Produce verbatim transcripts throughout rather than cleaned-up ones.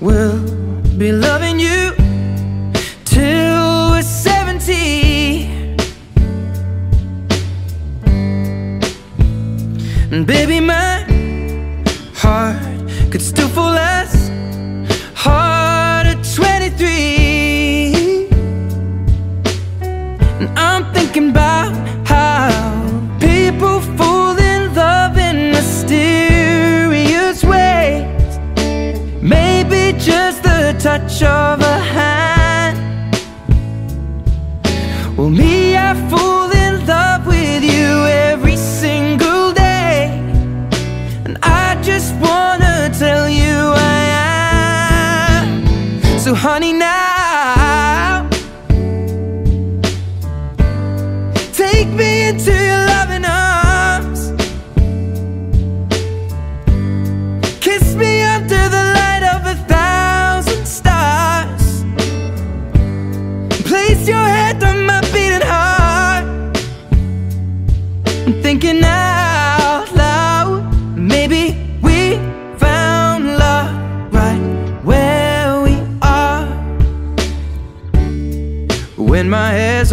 will be loving you till we're seventy. And baby, my heart could still fall as hard at twenty-three. And I'm thinking about how people fall in love in mysterious ways. Maybe just the touch of a hand. Well, me, I fall in love with you every single day, and I just wanna tell you I am. So honey, now take me into your loving arms. Kiss me under the light of a thousand stars. Place your head on my beating heart. I'm thinking out loud, maybe we found love right where we are. When my hair's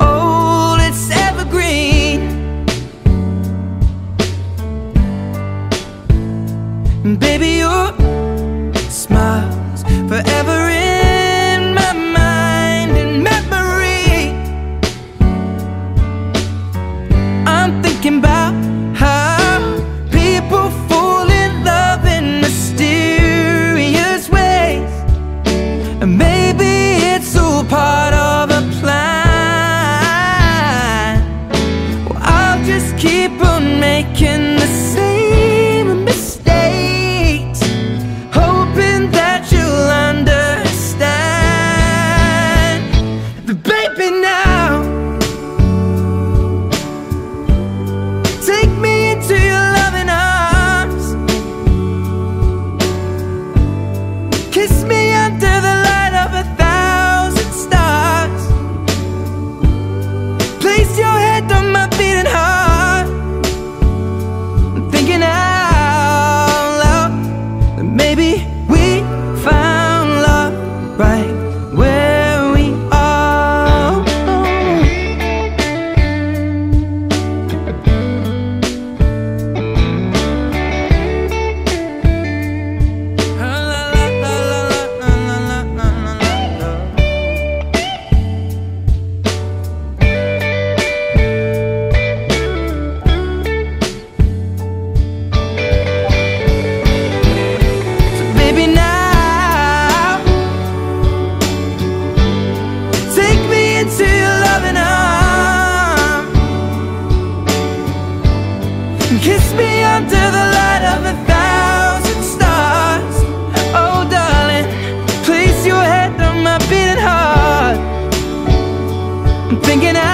old, it's evergreen. Baby, your smiles forever in my mind and memory. I'm thinking about how people fall in love in mysterious ways, and maybe it's all part of a plan. Well, I'll just keep on making the same mistakes, that you'll understand. But baby, now take me into your loving arms. Kiss me under the light of a thousand stars. Place your head on my beating heart. I'm thinking out loud that maybe kiss me under the light of a thousand stars. Oh darling, place your head on my beating heart. I'm thinking I